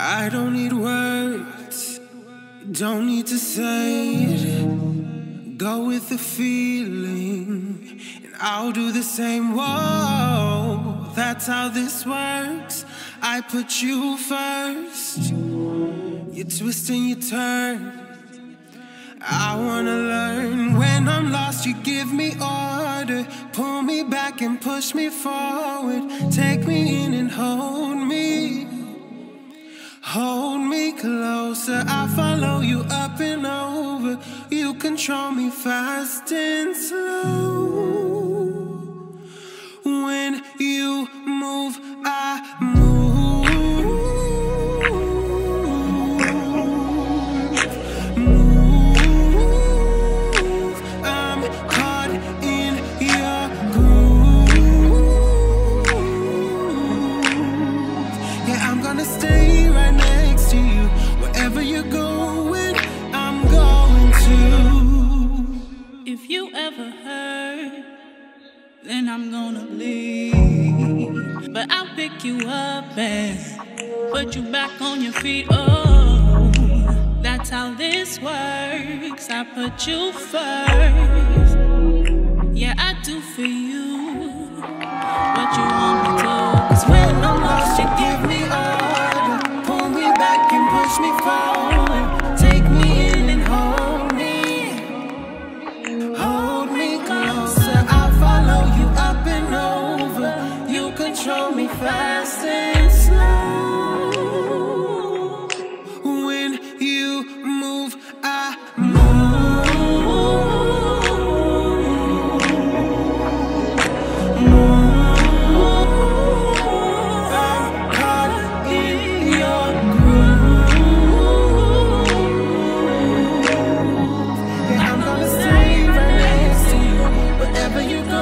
I don't need words, don't need to say it. Go with the feeling, and I'll do the same. Whoa, that's how this works. I put you first, you twist and you turn. I wanna learn. When I'm lost, you give me order. Pull me back and push me forward. Take me in and hold me, hold me closer. I follow you up and over. You control me fast and slow. When you move, I move. If you ever hurt, then I'm gonna bleed. But I'll pick you up and put you back on your feet. Oh, that's how this works. I put you first. Yeah, I do for you what you want me to. 'Cause when I'm lost, you give me order. Pull me back and push me forward. Take me in. Show me fast and slow. When you move, I move. I'm caught in your groove. Yeah, I'm gonna stay right next to you. Wherever you go,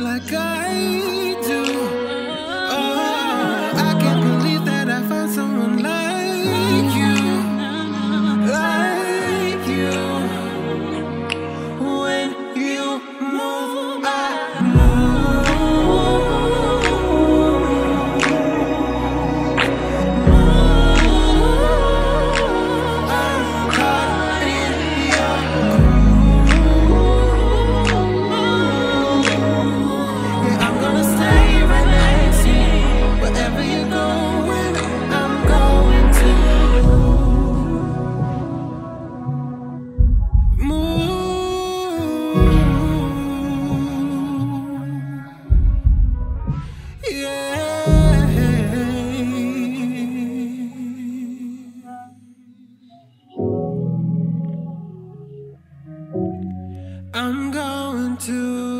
like I do. Oh, I can't believe that I found someone like you, like you. When you move, I move. I'm caught in your groove. I'm going to